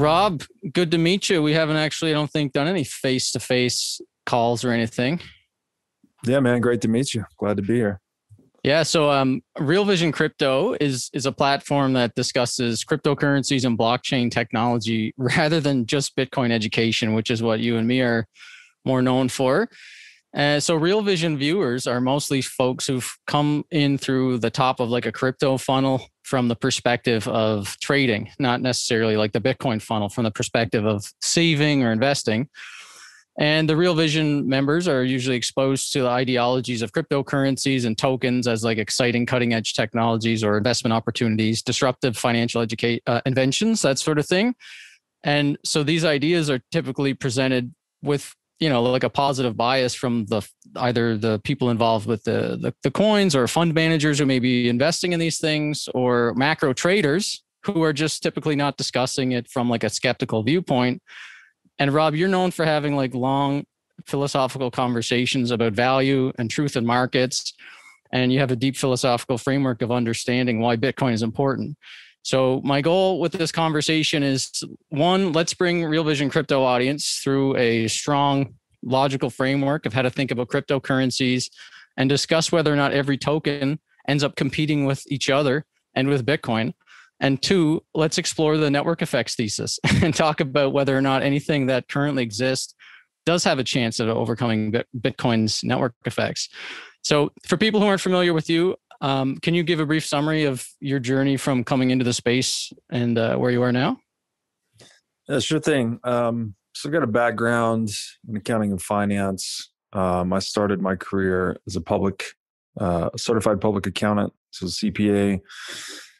Rob, good to meet you. We haven't actually, I don't think, done any face-to-face calls or anything. Yeah, man. Great to meet you. Glad to be here. Yeah. So Real Vision Crypto is a platform that discusses cryptocurrencies and blockchain technology rather than just Bitcoin education, which is what you and me are more known for. So Real Vision viewers are mostly folks who've come in through the top of like a crypto funnel from the perspective of trading, not necessarily like the Bitcoin funnel, from the perspective of saving or investing. And the Real Vision members are usually exposed to the ideologies of cryptocurrencies and tokens as like exciting cutting edge technologies or investment opportunities, disruptive financial inventions, that sort of thing. And so these ideas are typically presented with, you know, like a positive bias from the either the people involved with the coins or fund managers who may be investing in these things, or macro traders who are just typically not discussing it from like a skeptical viewpoint. And Rob, you're known for having like long philosophical conversations about value and truth in markets. And you have a deep philosophical framework of understanding why Bitcoin is important. So my goal with this conversation is, one, let's bring Real Vision Crypto audience through a strong logical framework of how to think about cryptocurrencies and discuss whether or not every token ends up competing with each other and with Bitcoin. And two, let's explore the network effects thesis and talk about whether or not anything that currently exists does have a chance of overcoming Bitcoin's network effects. So for people who aren't familiar with you, can you give a brief summary of your journey from coming into the space and where you are now? Yeah, sure thing. So I've got a background in accounting and finance. I started my career as a certified public accountant, so CPA,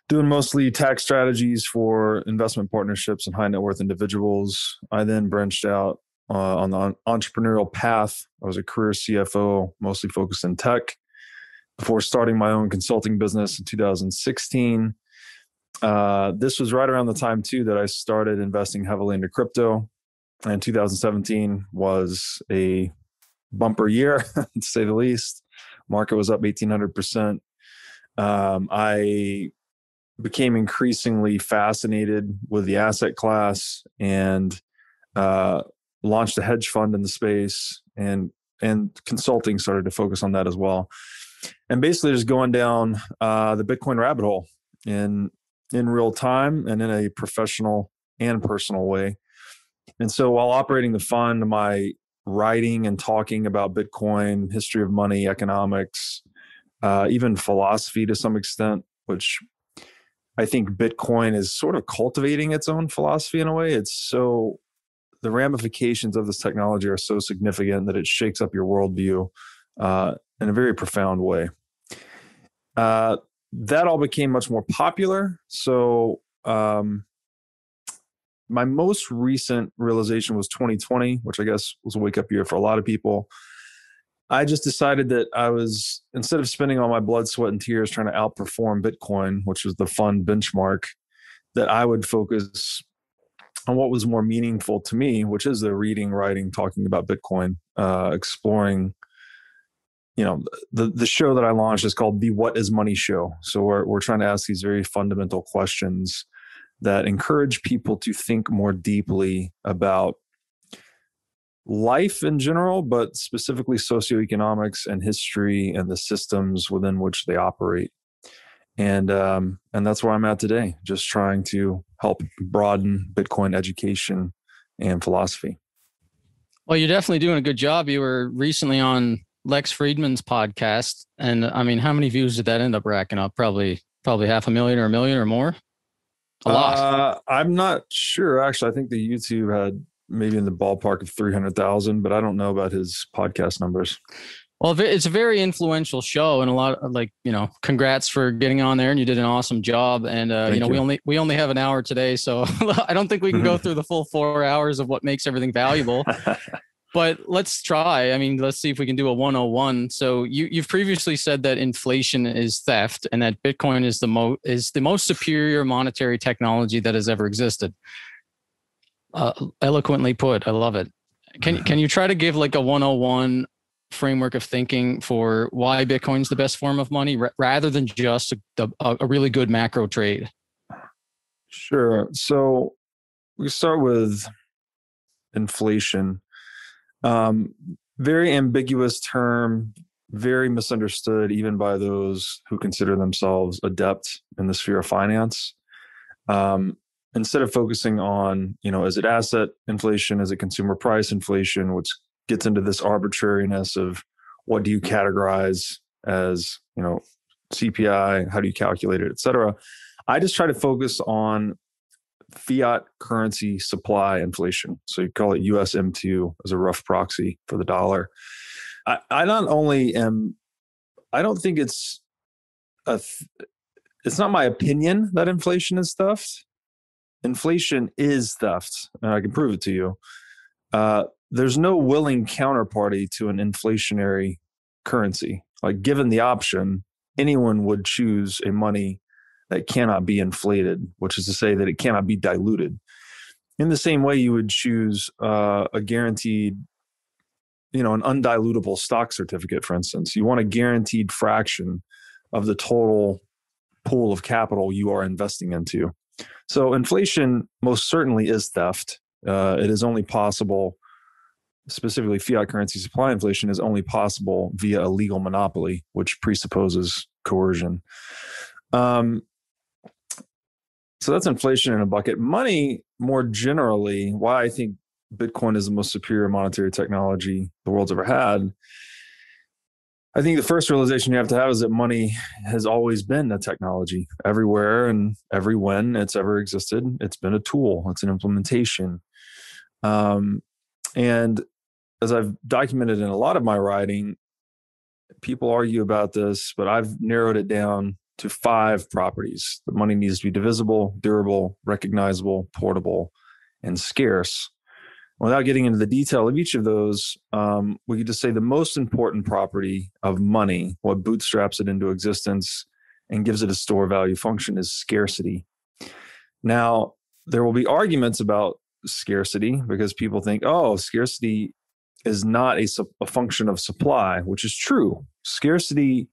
doing mostly tax strategies for investment partnerships and high net worth individuals. I then branched out on the entrepreneurial path. I was a career CFO, mostly focused in tech, before starting my own consulting business in 2016. This was right around the time too that I started investing heavily into crypto. And 2017 was a bumper year, to say the least. Market was up 1,800%. I became increasingly fascinated with the asset class and launched a hedge fund in the space, and consulting started to focus on that as well. And basically just going down the Bitcoin rabbit hole in real time and in a professional and personal way. And so while operating the fund, my writing and talking about Bitcoin, history of money, economics, even philosophy to some extent, which I think Bitcoin is sort of cultivating its own philosophy in a way. It's so, the ramifications of this technology are so significant that it shakes up your worldview in a very profound way. That all became much more popular. So my most recent realization was 2020, which I guess was a wake-up year for a lot of people. I just decided that I was, instead of spending all my blood, sweat, and tears trying to outperform Bitcoin, which was the fund benchmark, that I would focus on what was more meaningful to me, which is the reading, writing, talking about Bitcoin, exploring. You know, the show that I launched is called The What Is Money Show. So we're trying to ask these very fundamental questions that encourage people to think more deeply about life in general, but specifically socioeconomics and history and the systems within which they operate. And that's where I'm at today, just trying to help broaden Bitcoin education and philosophy. Well, you're definitely doing a good job. You were recently on Lex Friedman's podcast. And I mean, how many views did that end up racking up? Probably 500,000 or 1 million or more. A lot. I'm not sure. Actually, I think the YouTube had maybe in the ballpark of 300,000, but I don't know about his podcast numbers. Well, it's a very influential show, and a lot of, like, you know, congrats for getting on there, and you did an awesome job. And, you know, we only have an hour today, so I don't think we can go through the full 4 hours of what makes everything valuable. But let's try. I mean, let's see if we can do a 101. So you've previously said that inflation is theft and that Bitcoin is the most superior monetary technology that has ever existed. Eloquently put. I love it. Can you try to give like a 101 framework of thinking for why Bitcoin's the best form of money rather than just a really good macro trade? Sure. So We start with inflation. Very ambiguous term, very misunderstood even by those who consider themselves adept in the sphere of finance. Instead of focusing on, is it asset inflation? Is it consumer price inflation? Which gets into this arbitrariness of what do you categorize as, CPI, how do you calculate it, et cetera. I just try to focus on fiat currency supply inflation. So you call it USM2 as a rough proxy for the dollar. I don't think it's not my opinion that inflation is theft. Inflation is theft, and I can prove it to you. There's no willing counterparty to an inflationary currency. Like, given the option, anyone would choose a money that cannot be inflated, which is to say that it cannot be diluted. In the same way, you would choose a guaranteed, an undilutable stock certificate, for instance. You want a guaranteed fraction of the total pool of capital you are investing into. So inflation most certainly is theft. It is only possible, specifically fiat currency supply inflation is only possible via a legal monopoly, which presupposes coercion. So that's inflation in a bucket. Money, more generally, why I think Bitcoin is the most superior monetary technology the world's ever had. I think the first realization you have to have is that money has always been a technology. Everywhere and every when it's ever existed, it's been a tool. It's an implementation. And as I've documented in a lot of my writing, people argue about this, but I've narrowed it down to 5 properties. The money needs to be divisible, durable, recognizable, portable, and scarce. Without getting into the detail of each of those, we could just say the most important property of money, what bootstraps it into existence and gives it a store value function, is scarcity. Now, there will be arguments about scarcity because people think, scarcity is not a function of supply, which is true. Scarcity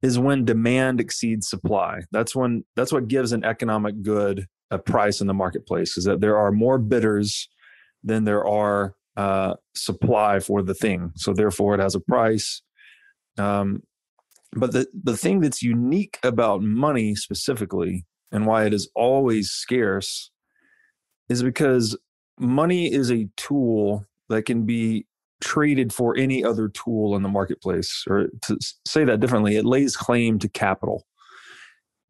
is when demand exceeds supply. That's what gives an economic good a price in the marketplace, is that there are more bidders then there are supply for the thing. So therefore it has a price. But the thing that's unique about money specifically and why it is always scarce is because money is a tool that can be traded for any other tool in the marketplace. Or to say that differently, it lays claim to capital.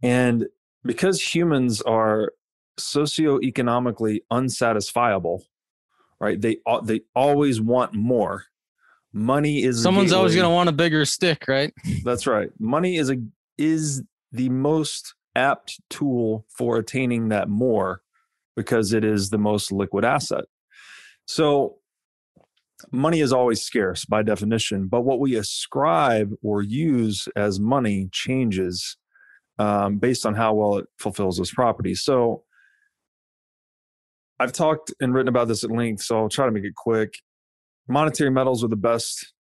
And because humans are socioeconomically unsatisfiable, right? They always want more. Money is someone's always going to want a bigger stick, right? That's right. Money is the most apt tool for attaining that more because it is the most liquid asset. So money is always scarce by definition, but what we ascribe or use as money changes based on how well it fulfills those properties. So I've talked and written about this at length, so I'll try to make it quick. Monetary metals are the best,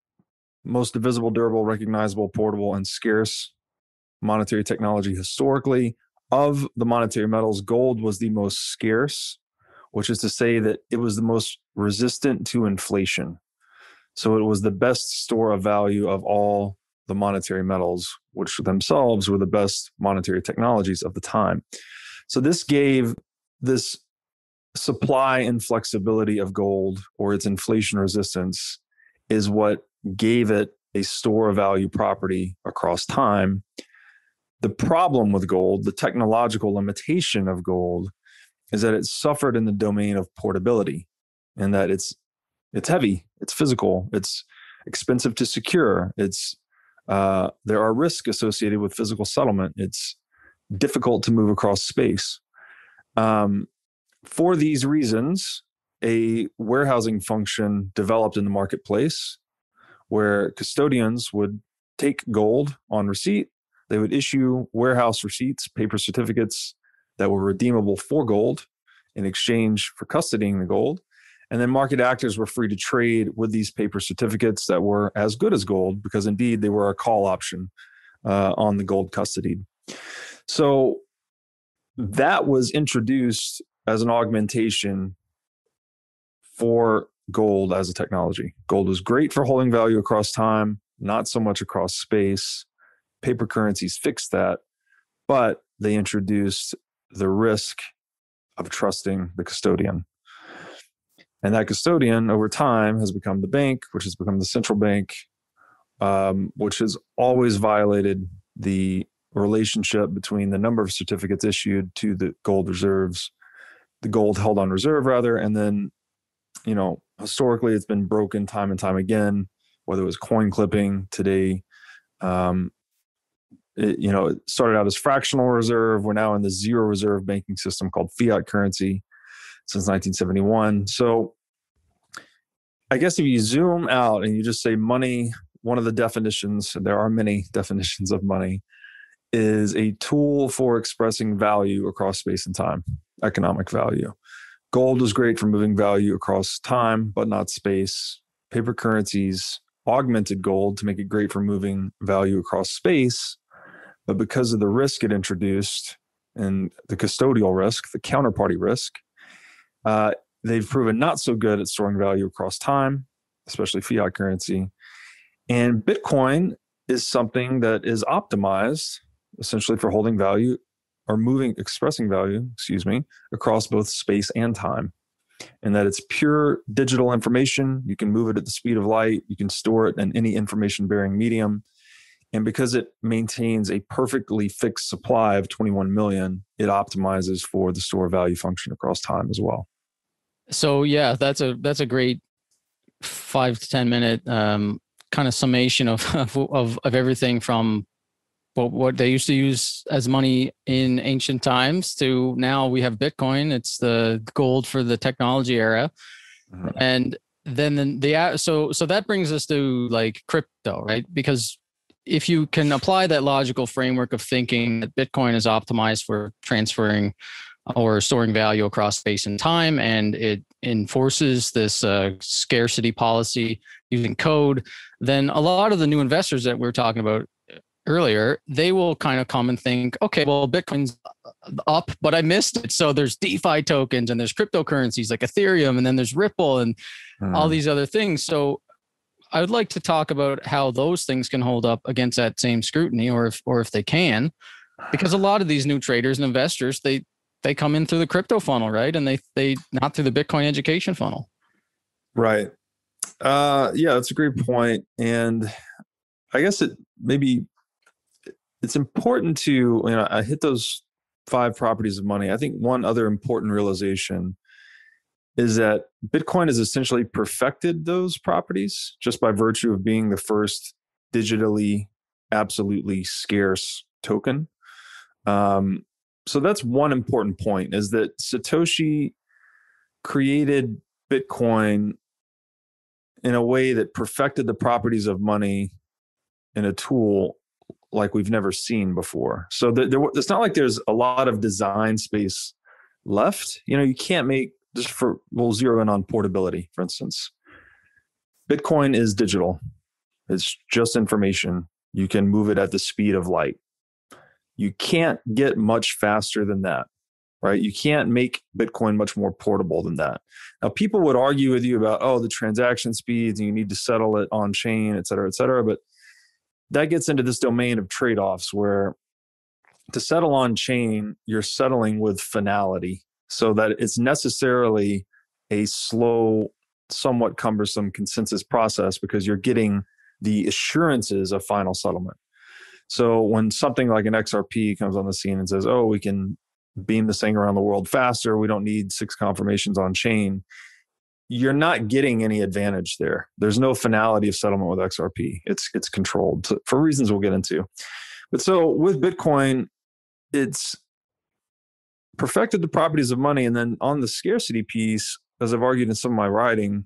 most divisible, durable, recognizable, portable, and scarce monetary technology historically. Of the monetary metals, gold was the most scarce, which is to say that it was the most resistant to inflation. So it was the best store of value of all the monetary metals, which themselves were the best monetary technologies of the time. So this gave this supply and flexibility of gold, or its inflation resistance, is what gave it a store of value property across time. The problem with gold, the technological limitation of gold, is that it suffered in the domain of portability, and that it's heavy, it's physical, it's expensive to secure, there are risks associated with physical settlement, it's difficult to move across space. For these reasons, a warehousing function developed in the marketplace where custodians would take gold on receipt. They would issue warehouse receipts, paper certificates that were redeemable for gold in exchange for custodying the gold. And then market actors were free to trade with these paper certificates that were as good as gold because indeed they were a call option on the gold custodied. So that was introduced as an augmentation for gold as a technology. Gold was great for holding value across time, not so much across space. Paper currencies fixed that, but they introduced the risk of trusting the custodian. And that custodian over time has become the bank, which has become the central bank, which has always violated the relationship between the number of certificates issued to the gold reserves, the gold held on reserve rather. And then, you know, historically it's been broken time and time again, whether it was coin clipping today. It started out as fractional reserve. We're now in the zero reserve banking system called fiat currency since 1971. So I guess if you zoom out and you just say money, one of the definitions, and there are many definitions of money, is a tool for expressing value across space and time, economic value. Gold is great for moving value across time, but not space. Paper currencies augmented gold to make it great for moving value across space. But because of the risk it introduced and the custodial risk, the counterparty risk, they've proven not so good at storing value across time, especially fiat currency. And Bitcoin is something that is optimized essentially for holding value or expressing value, across both space and time. And that it's pure digital information. You can move it at the speed of light. You can store it in any information-bearing medium. And because it maintains a perfectly fixed supply of 21 million, it optimizes for the store value function across time as well. So yeah, that's a great 5 to 10 minute kind of summation of everything from what they used to use as money in ancient times to now we have Bitcoin. It's the gold for the technology era, and then so that brings us to like crypto, right? Because if you can apply that logical framework of thinking that Bitcoin is optimized for transferring or storing value across space and time, and it enforces this scarcity policy using code, then a lot of the new investors that we were talking about earlier, they will kind of come and think, okay, well, Bitcoin's up, but I missed it. So there's DeFi tokens and there's cryptocurrencies like Ethereum, and then there's Ripple and all these other things. So I would like to talk about how those things can hold up against that same scrutiny, or if they can, because a lot of these new traders and investors, they come in through the crypto funnel, right? And they not through the Bitcoin education funnel. Right. Yeah, that's a great point. And I guess it's important to, I hit those 5 properties of money. I think one other important realization is that Bitcoin has essentially perfected those properties just by virtue of being the first digitally absolutely scarce token. So that's one important point, is that Satoshi created Bitcoin in a way that perfected the properties of money in a tool like we've never seen before. So it's not like there's a lot of design space left. You can't make, we'll zero in on portability, for instance. Bitcoin is digital. It's just information. You can move it at the speed of light. You can't get much faster than that, right? You can't make Bitcoin much more portable than that. Now, people would argue with you about, the transaction speeds and you need to settle it on chain, et cetera, but that gets into this domain of trade-offs where to settle on chain, you're settling with finality, so that it's necessarily a slow, somewhat cumbersome consensus process because you're getting the assurances of final settlement. So when something like an XRP comes on the scene and says, we can beam this thing around the world faster, we don't need 6 confirmations on chain, you're not getting any advantage there. There's no finality of settlement with XRP. It's controlled for reasons we'll get into. But so with Bitcoin, it's perfected the properties of money. And then on the scarcity piece, as I've argued in some of my writing,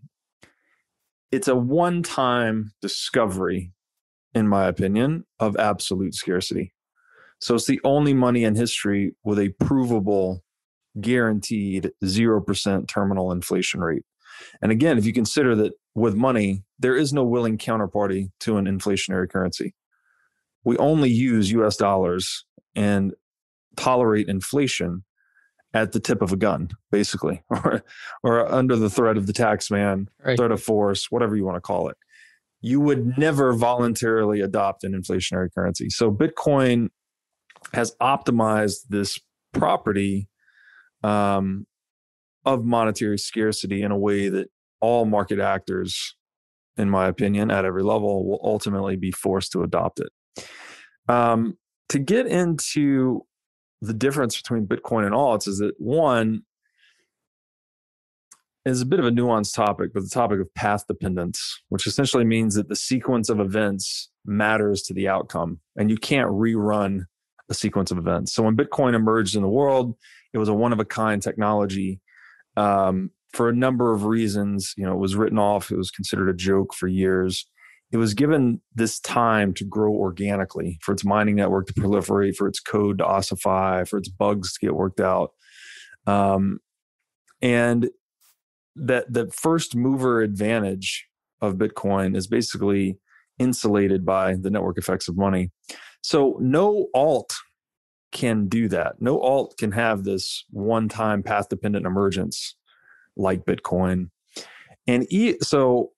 it's a one-time discovery, in my opinion, of absolute scarcity. So it's the only money in history with a provable, guaranteed 0% terminal inflation rate. And again, if you consider that with money, there is no willing counterparty to an inflationary currency. We only use US dollars and tolerate inflation at the tip of a gun, basically, or under the threat of the tax man, right, threat of force, whatever you want to call it. You would never voluntarily adopt an inflationary currency. So Bitcoin has optimized this property of monetary scarcity in a way that all market actors, in my opinion, at every level, will ultimately be forced to adopt it. To get into the difference between Bitcoin and alts is that one is a bit of a nuanced topic, but the topic of path dependence, which essentially means that the sequence of events matters to the outcome, and you can't rerun a sequence of events. So when Bitcoin emerged in the world, it was a one-of-a-kind technology. For a number of reasons, you know, it was written off. It was considered a joke for years. It was given this time to grow organically, for its mining network to proliferate, for its code to ossify, for its bugs to get worked out. And that the first mover advantage of Bitcoin is basically insulated by the network effects of money. So no alt can do that. No alt can have this one-time path-dependent emergence like Bitcoin. And so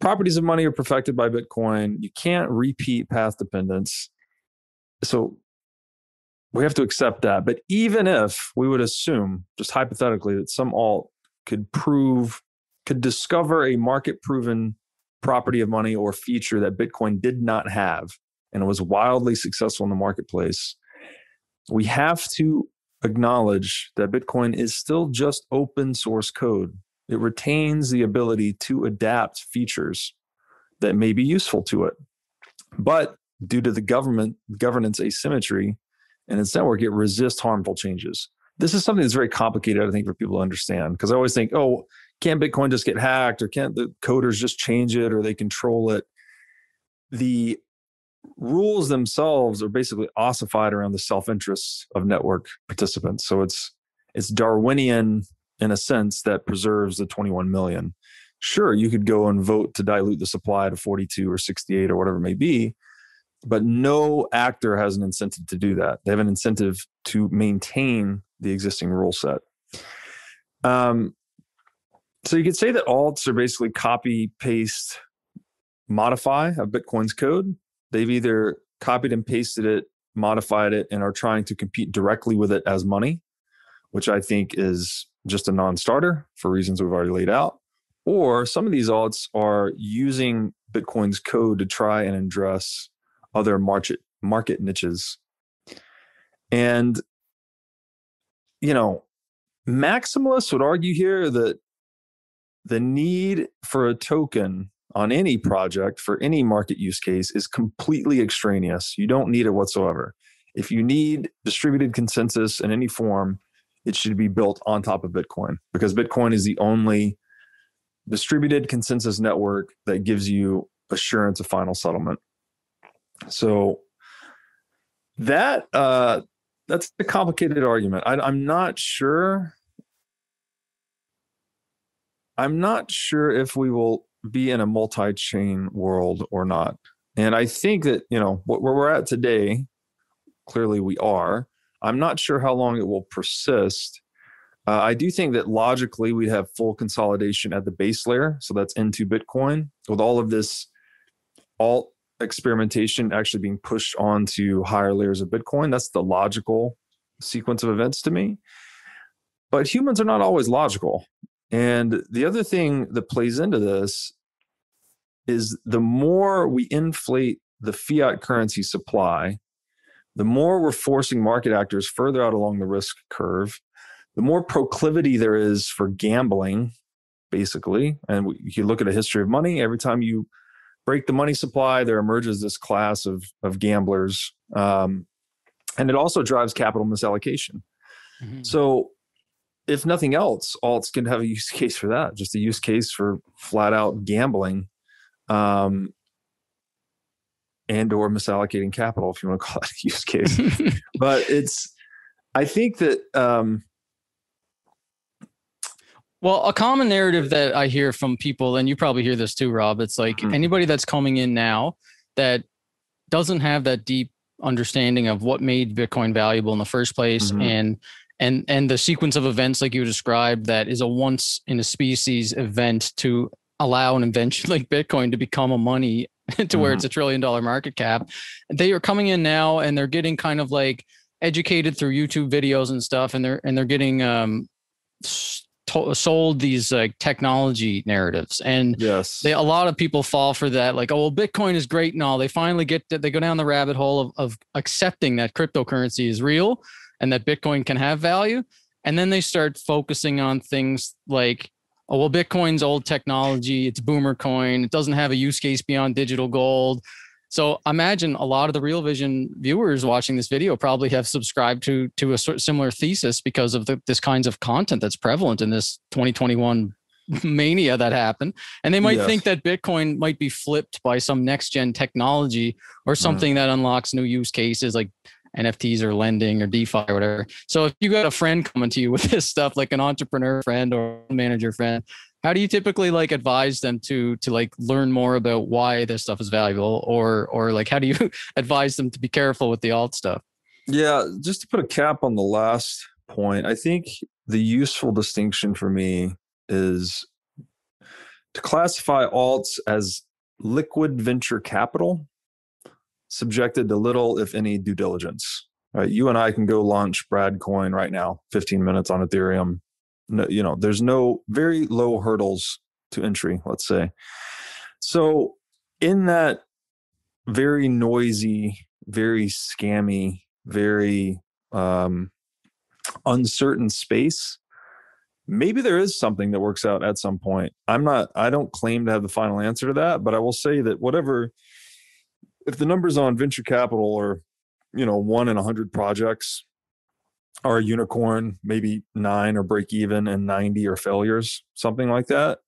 properties of money are perfected by Bitcoin. You can't repeat path dependence. So we have to accept that. But even if we would assume, just hypothetically, that some alt could discover a market-proven property of money or feature that Bitcoin did not have and was wildly successful in the marketplace, we have to acknowledge that Bitcoin is still just open source code. It retains the ability to adapt features that may be useful to it. But due to the governance asymmetry and its network, it resists harmful changes. This is something that's very complicated, I think, for people to understand, because I always think, oh, can't Bitcoin just get hacked, or can't the coders just change it, or they control it? The rules themselves are basically ossified around the self-interests of network participants. So it's Darwinian in a sense that preserves the 21 million. Sure, you could go and vote to dilute the supply to 42 or 68 or whatever it may be, but no actor has an incentive to do that. They have an incentive to maintain the existing rule set. So you could say that alts are basically copy, paste, modify of Bitcoin's code. They've either copied and pasted it, modified it, and are trying to compete directly with it as money, which I think is just a non-starter for reasons we've already laid out. Or some of these alts are using Bitcoin's code to try and address other market niches. And, you know, maximalists would argue here that the need for a token on any project for any market use case is completely extraneous. You don't need it whatsoever. If you need distributed consensus in any form, it should be built on top of Bitcoin, because Bitcoin is the only distributed consensus network that gives you assurance of final settlement. So that's a complicated argument. I'm not sure if we will be in a multi-chain world or not. And I think that, you know, where we're at today, clearly we are. I'm not sure how long it will persist. I do think that logically we'd have full consolidation at the base layer. So that's into Bitcoin, with all of this alt experimentation actually being pushed onto higher layers of Bitcoin. That's the logical sequence of events to me. But humans are not always logical. And the other thing that plays into this is the more we inflate the fiat currency supply, the more we're forcing market actors further out along the risk curve, the more proclivity there is for gambling, basically. And you look at a history of money, every time you break the money supply, there emerges this class of gamblers. And it also drives capital misallocation. Mm-hmm. So if nothing else, alts can have a use case for that, just a use case for flat out gambling and or misallocating capital, if you want to call it a use case. But I think that... Well, a common narrative that I hear from people, and you probably hear this too, Rob, it's like anybody that's coming in now that doesn't have that deep understanding of what made Bitcoin valuable in the first place and And the sequence of events, like you described, that is a once in a species event to allow an invention like Bitcoin to become a money to where it's $1 trillion market cap. They are coming in now and they're getting kind of like educated through YouTube videos and stuff. And they're getting sold these like technology narratives. And yes, a lot of people fall for that. Like, oh, well, Bitcoin is great and all. They finally get that. They go down the rabbit hole of accepting that cryptocurrency is real and that Bitcoin can have value. And then they start focusing on things like, oh, well, Bitcoin's old technology. It's boomer coin. It doesn't have a use case beyond digital gold. So imagine a lot of the Real Vision viewers watching this video probably have subscribed to a similar thesis because of this kinds of content that's prevalent in this 2021 mania that happened. And they might think that Bitcoin might be flipped by some next gen technology or something that unlocks new use cases like NFTs or lending or DeFi or whatever. So if you got a friend coming to you with this stuff, like an entrepreneur friend or manager friend, how do you typically like advise them to like learn more about why this stuff is valuable, or like, how do you advise them to be careful with the alt stuff? Yeah. Just to put a cap on the last point, I think the useful distinction for me is to classify alts as liquid venture capital, subjected to little, if any, due diligence. Right? You and I can go launch Bradcoin right now, 15 minutes on Ethereum. No, you know, there's no very low hurdles to entry, let's say. So in that very noisy, very scammy, very uncertain space, maybe there is something that works out at some point. I don't claim to have the final answer to that, but I will say that whatever, if the numbers on venture capital are, you know, 1 in 100 projects are a unicorn, maybe 9 or break even and 90 are failures, something like that,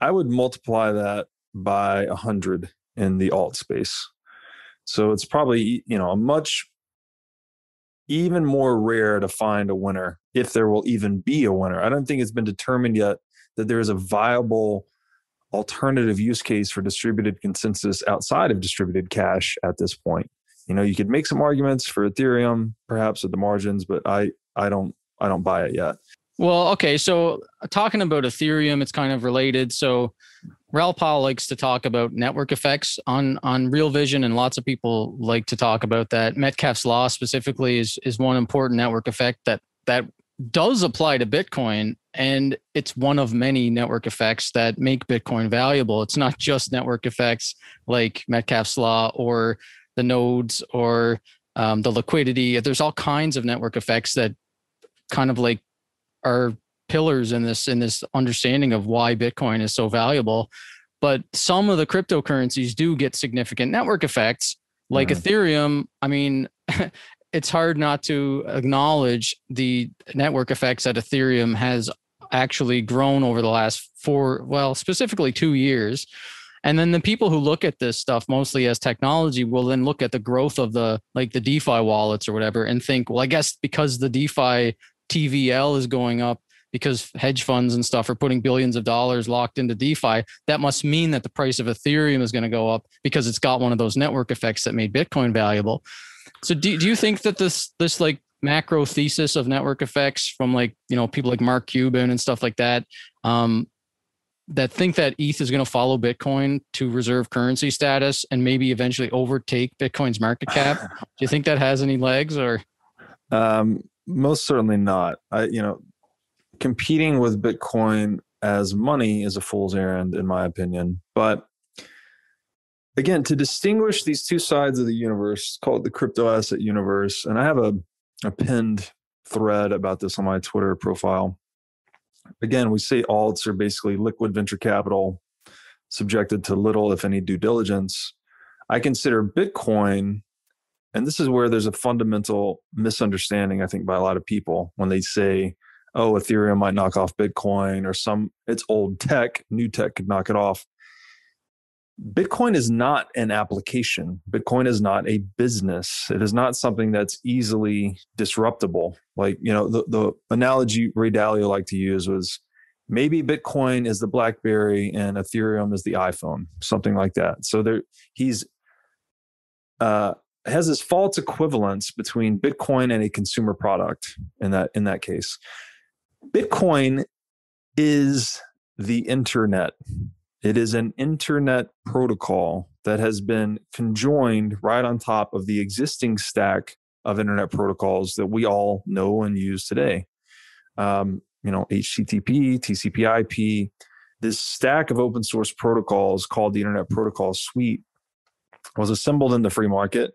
I would multiply that by 100 in the alt space. So it's probably, you know, a much even more rare to find a winner, if there will even be a winner. I don't think it's been determined yet that there is a viable alternative use case for distributed consensus outside of distributed cash at this point. You know, you could make some arguments for Ethereum, perhaps at the margins, but I don't buy it yet. Well, okay. So talking about Ethereum, it's kind of related. So Raoul Pal likes to talk about network effects on Real Vision, and lots of people like to talk about that. Metcalfe's law specifically is one important network effect that does apply to Bitcoin. And it's one of many network effects that make Bitcoin valuable. It's not just network effects like Metcalfe's law or the nodes or the liquidity. There's all kinds of network effects that kind of like are pillars in this understanding of why Bitcoin is so valuable. But some of the cryptocurrencies do get significant network effects like Ethereum. I mean, it's hard not to acknowledge the network effects that Ethereum has actually grown over the last specifically 2 years. And then the people who look at this stuff mostly as technology will then look at the growth of the DeFi wallets or whatever and think, well, I guess because the DeFi TVL is going up because hedge funds and stuff are putting billions of dollars locked into DeFi, that must mean that the price of Ethereum is going to go up because it's got one of those network effects that made Bitcoin valuable. So do you think that this like macro thesis of network effects from like, you know, people like Mark Cuban and stuff like that, that think that ETH is going to follow Bitcoin to reserve currency status and maybe eventually overtake Bitcoin's market cap? Do you think that has any legs or? Most certainly not. Competing with Bitcoin as money is a fool's errand, in my opinion. But again, to distinguish these two sides of the universe, call it the crypto asset universe. And I have a pinned thread about this on my Twitter profile. Again, we say alts are basically liquid venture capital subjected to little, if any, due diligence. I consider Bitcoin, and this is where there's a fundamental misunderstanding, I think, by a lot of people when they say, oh, Ethereum might knock off Bitcoin, or it's old tech, new tech could knock it off. Bitcoin is not an application. Bitcoin is not a business. It is not something that's easily disruptable. Like, you know, the analogy Ray Dalio liked to use was maybe Bitcoin is the BlackBerry and Ethereum is the iPhone, something like that. So he's has this false equivalence between Bitcoin and a consumer product in that case. Bitcoin is the internet. It is an internet protocol that has been conjoined right on top of the existing stack of internet protocols that we all know and use today. HTTP, TCP/IP, this stack of open source protocols called the Internet Protocol Suite was assembled in the free market.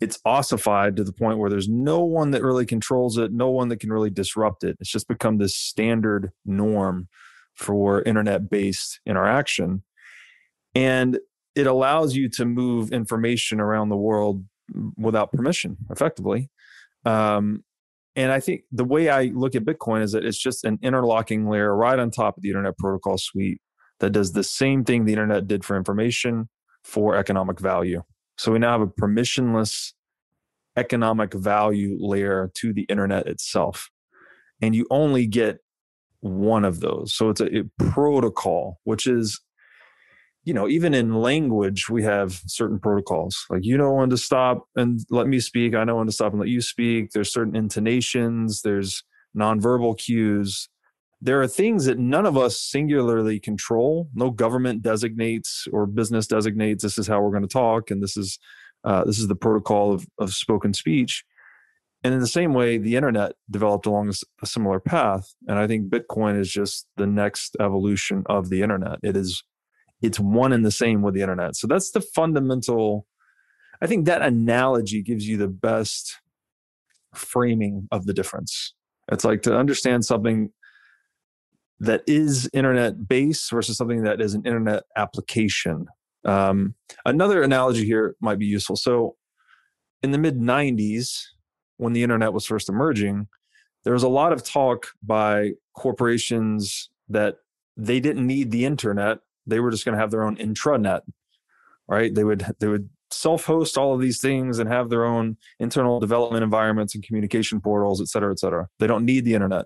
It's ossified to the point where there's no one that really controls it, no one that can really disrupt it. It's just become this standard norm for internet-based interaction. And it allows you to move information around the world without permission, effectively. And I think the way I look at Bitcoin is that it's just an interlocking layer right on top of the Internet Protocol Suite that does the same thing the internet did for information for economic value. So we now have a permissionless economic value layer to the internet itself. And you only get one of those. So it's a protocol, which is, even in language, we have certain protocols. Like, you know when to stop and let me speak. I know when to stop and let you speak. There's certain intonations. There's nonverbal cues. There are things that none of us singularly control. No government designates or business designates, this is how we're going to talk, and this is the protocol of spoken speech. And in the same way, the internet developed along a similar path. And I think Bitcoin is just the next evolution of the internet. It's one and the same with the internet. So that's the fundamental. I think that analogy gives you the best framing of the difference. It's like to understand something that is internet-based versus something that is an internet application. Another analogy here might be useful. So in the mid-90s, when the internet was first emerging, there was a lot of talk by corporations that they didn't need the internet. They were just going to have their own intranet, right? They would self-host all of these things and have their own internal development environments and communication portals, et cetera, et cetera. They don't need the internet.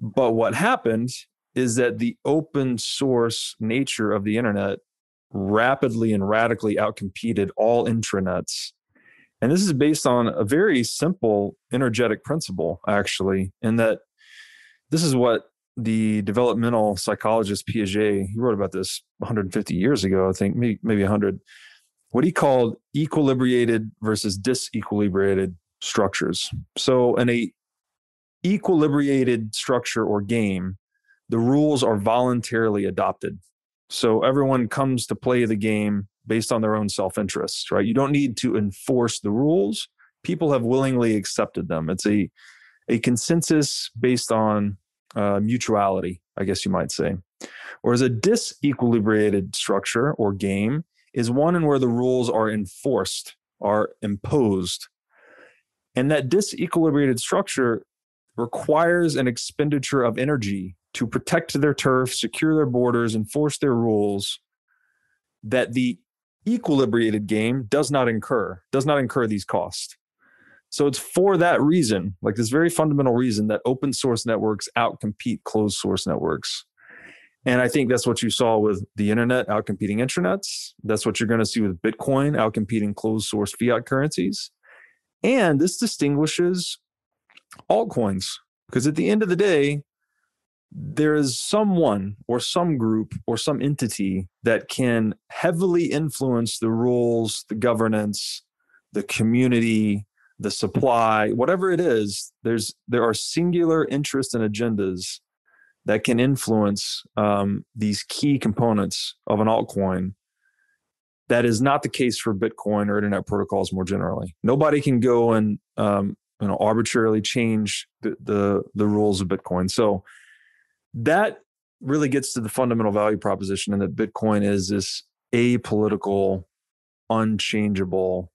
But what happened is that the open source nature of the internet rapidly and radically outcompeted all intranets. And this is based on a very simple energetic principle, actually, in that this is what the developmental psychologist Piaget, he wrote about this 150 years ago, I think, maybe 100, what he called equilibrated versus disequilibrated structures. So in a equilibrated structure or game, the rules are voluntarily adopted. So everyone comes to play the game based on their own self-interest, right? You don't need to enforce the rules. People have willingly accepted them. It's a consensus based on mutuality, I guess you might say. Whereas a disequilibrated structure or game is one in where the rules are enforced, are imposed. And that disequilibrated structure requires an expenditure of energy to protect their turf, secure their borders, enforce their rules that the equilibrated game does not incur these costs. So it's for that reason, like this very fundamental reason, that open source networks outcompete closed source networks. And I think that's what you saw with the internet outcompeting intranets. That's what you're going to see with Bitcoin outcompeting closed source fiat currencies. And this distinguishes altcoins, because at the end of the day, there is someone or some group or some entity that can heavily influence the rules, the governance, the community, the supply, whatever it is. There are singular interests and agendas that can influence these key components of an altcoin. That is not the case for Bitcoin or internet protocols more generally. Nobody can go and arbitrarily change the rules of Bitcoin. So that really gets to the fundamental value proposition, and that Bitcoin is this apolitical, unchangeable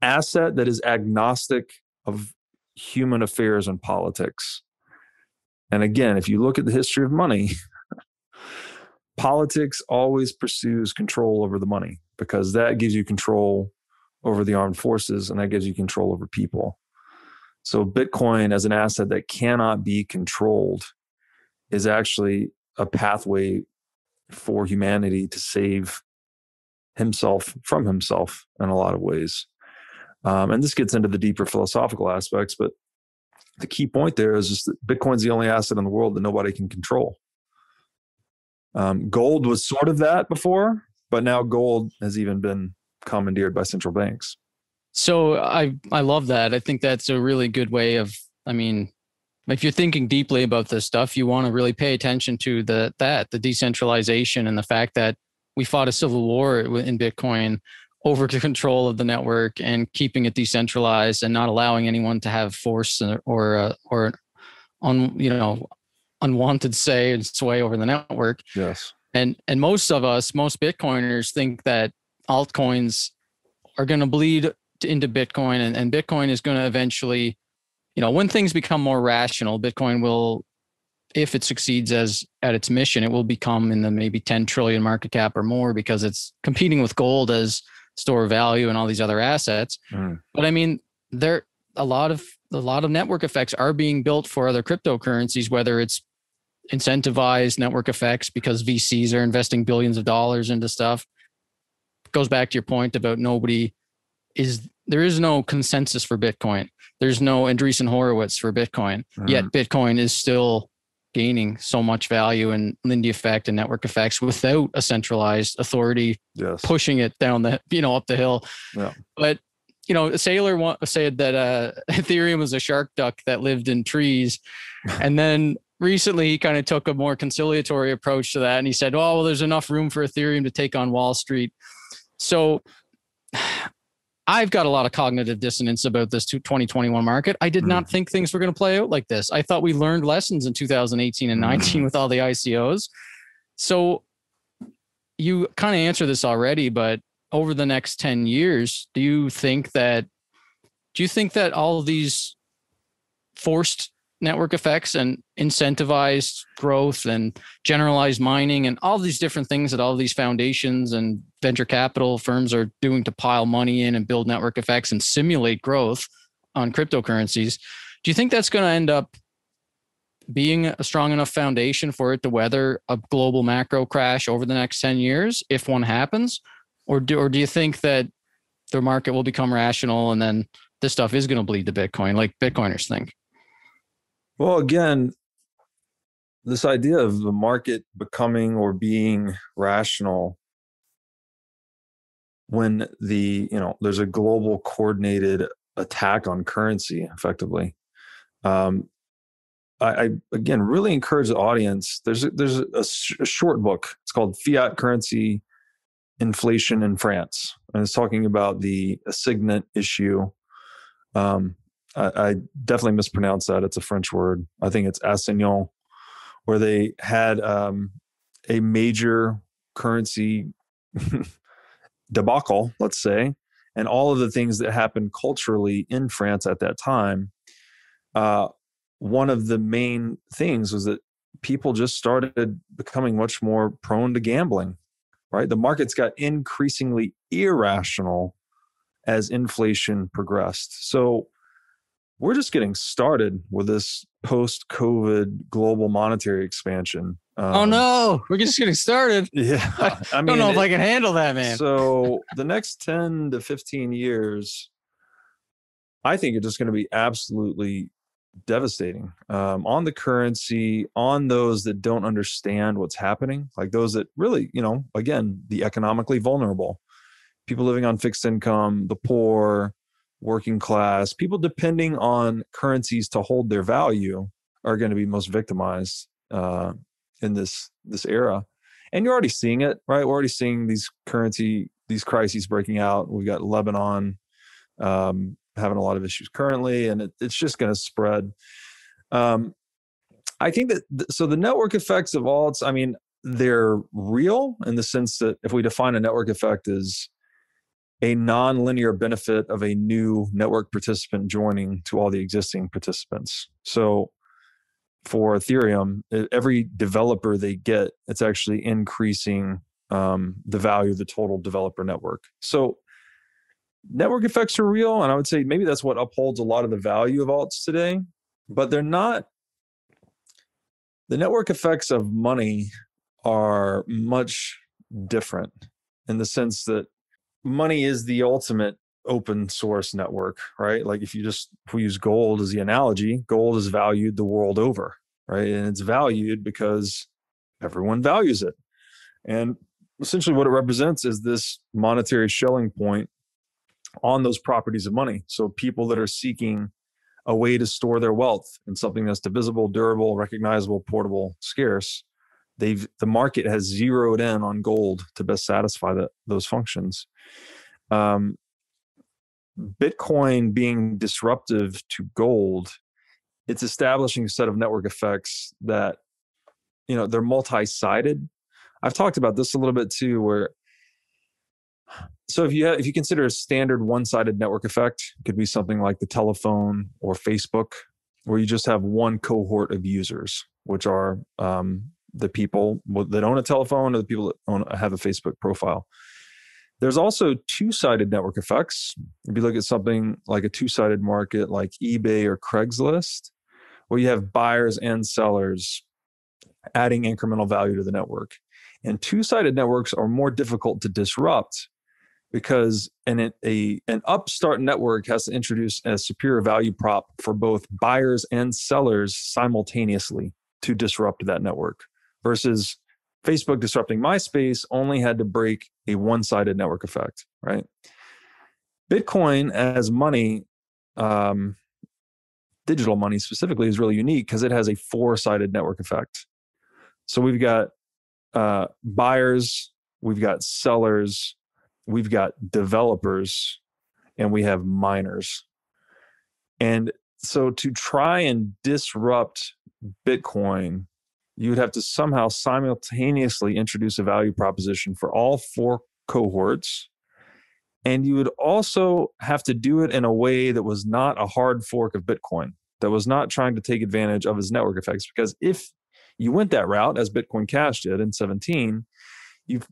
asset that is agnostic of human affairs and politics. And again, if you look at the history of money, politics always pursues control over the money, because that gives you control over the armed forces, and that gives you control over people. So Bitcoin as an asset that cannot be controlled is actually a pathway for humanity to save himself from himself in a lot of ways. And this gets into the deeper philosophical aspects, but the key point there is just that Bitcoin's the only asset in the world that nobody can control. Gold was sort of that before, but now gold has even been commandeered by central banks. So I love that. I think that's a really good way of, I mean, if you're thinking deeply about this stuff, you want to really pay attention to the decentralization and the fact that we fought a civil war in Bitcoin over the control of the network and keeping it decentralized and not allowing anyone to have force or on, you know, unwanted say and sway over the network. Yes. And most of us, most Bitcoiners think that altcoins are going to bleed into Bitcoin, and Bitcoin is going to eventually, you know, when things become more rational, Bitcoin will, if it succeeds at its mission, it will become in the maybe 10 trillion market cap or more, because it's competing with gold as store of value and all these other assets. Mm. But I mean, there a lot of network effects are being built for other cryptocurrencies, whether it's incentivized network effects because VCs are investing billions of dollars into stuff. It goes back to your point about there is no consensus for Bitcoin. There's no Andreessen Horowitz for Bitcoin. Mm. Yet Bitcoin is still gaining so much value in Lindy effect and network effects without a centralized authority pushing it down the, you know, up the hill. Yeah. But, you know, Saylor said that Ethereum was a shark duck that lived in trees. And then recently he kind of took a more conciliatory approach to that. And he said, oh, well, there's enough room for Ethereum to take on Wall Street. So I've got a lot of cognitive dissonance about this 2021 market. I did not think things were going to play out like this. I thought we learned lessons in 2018 and 19 with all the ICOs. So you kind of answered this already, but over the next 10 years, do you think that all of these forced network effects and incentivized growth and generalized mining and all these different things that all these foundations and venture capital firms are doing to pile money in and build network effects and simulate growth on cryptocurrencies, do you think that's going to end up being a strong enough foundation for it to weather a global macro crash over the next 10 years if one happens? Or do you think that the market will become rational and then this stuff is going to bleed to Bitcoin like Bitcoiners think? Well, again, this idea of the market becoming or being rational when there's a global coordinated attack on currency, effectively. I again really encourage the audience. There's a short book. It's called Fiat Currency: Inflation in France, and it's talking about the Assignat issue. I definitely mispronounced that. It's a French word. I think it's Assignat, where they had a major currency debacle, let's say, and all of the things that happened culturally in France at that time. One of the main things was that people just started becoming much more prone to gambling, right? The markets got increasingly irrational as inflation progressed. So we're just getting started with this post-COVID global monetary expansion. Oh no, we're just getting started. Yeah. I mean, don't know if I can handle that, man. So the next 10 to 15 years, I think it's just going to be absolutely devastating on the currency, on those that don't understand what's happening, like those that really, you know, again, the economically vulnerable, people living on fixed income, the poor, working class, people depending on currencies to hold their value are going to be most victimized in this era. And you're already seeing it, right? We're already seeing these crises breaking out. We've got Lebanon having a lot of issues currently, and it's just going to spread. I think that, so the network effects of alts, I mean, they're real in the sense that if we define a network effect as a non-linear benefit of a new network participant joining to all the existing participants. So for Ethereum, every developer they get, it's actually increasing the value of the total developer network. So network effects are real, and I would say maybe that's what upholds a lot of the value of alts today, but they're not. The network effects of money are much different in the sense that money is the ultimate open source network, right? Like if we use gold as the analogy, gold is valued the world over, right? And it's valued because everyone values it. And essentially what it represents is this monetary shelling point on those properties of money. So people that are seeking a way to store their wealth in something that's divisible, durable, recognizable, portable, scarce, the market has zeroed in on gold to best satisfy those functions. Bitcoin being disruptive to gold, it's establishing a set of network effects that, they're multi-sided. I've talked about this a little bit too, so if you consider a standard one-sided network effect, it could be something like the telephone or Facebook, where you just have one cohort of users, which are the people that own a telephone or the people that have a Facebook profile. There's also two-sided network effects. If you look at something like a two-sided market like eBay or Craigslist, where you have buyers and sellers adding incremental value to the network. And two-sided networks are more difficult to disrupt because an upstart network has to introduce a superior value prop for both buyers and sellers simultaneously to disrupt that network. Versus Facebook disrupting MySpace only had to break a one-sided network effect, right? Bitcoin as money, digital money specifically, is really unique because it has a four-sided network effect. So we've got buyers, we've got sellers, we've got developers, and we have miners. And so to try and disrupt Bitcoin, you would have to somehow simultaneously introduce a value proposition for all four cohorts. And you would also have to do it in a way that was not a hard fork of Bitcoin, that was not trying to take advantage of its network effects. Because if you went that route, as Bitcoin Cash did in 2017,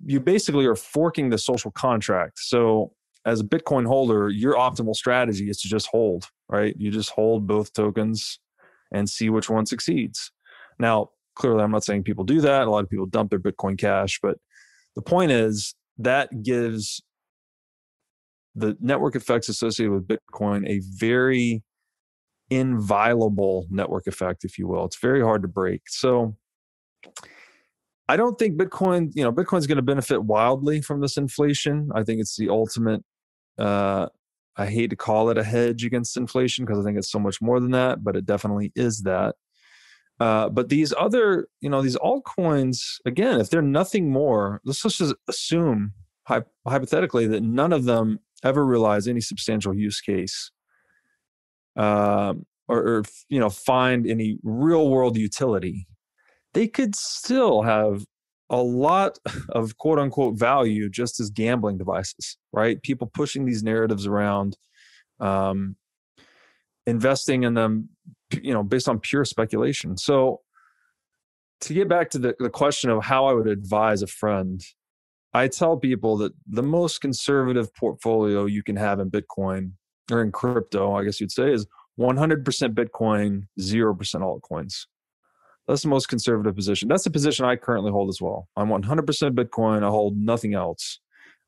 you basically are forking the social contract. So as a Bitcoin holder, your optimal strategy is to just hold, right? You just hold both tokens and see which one succeeds. Now, clearly, I'm not saying people do that. A lot of people dump their Bitcoin Cash. But the point is that gives the network effects associated with Bitcoin a very inviolable network effect, if you will. It's very hard to break. So I don't think Bitcoin's going to benefit wildly from this inflation. I think it's the ultimate, I hate to call it a hedge against inflation because I think it's so much more than that, but it definitely is that. But these other, these altcoins, again, if they're nothing more, let's just assume hypothetically that none of them ever realize any substantial use case. Or find any real world utility, they could still have a lot of quote unquote value just as gambling devices, right? People pushing these narratives around, investing in them, based on pure speculation. So to get back to the question of how I would advise a friend, I tell people that the most conservative portfolio you can have in Bitcoin, or in crypto, I guess you'd say, is 100% Bitcoin, 0% altcoins. That's the most conservative position. That's the position I currently hold as well. I'm 100% Bitcoin. I hold nothing else.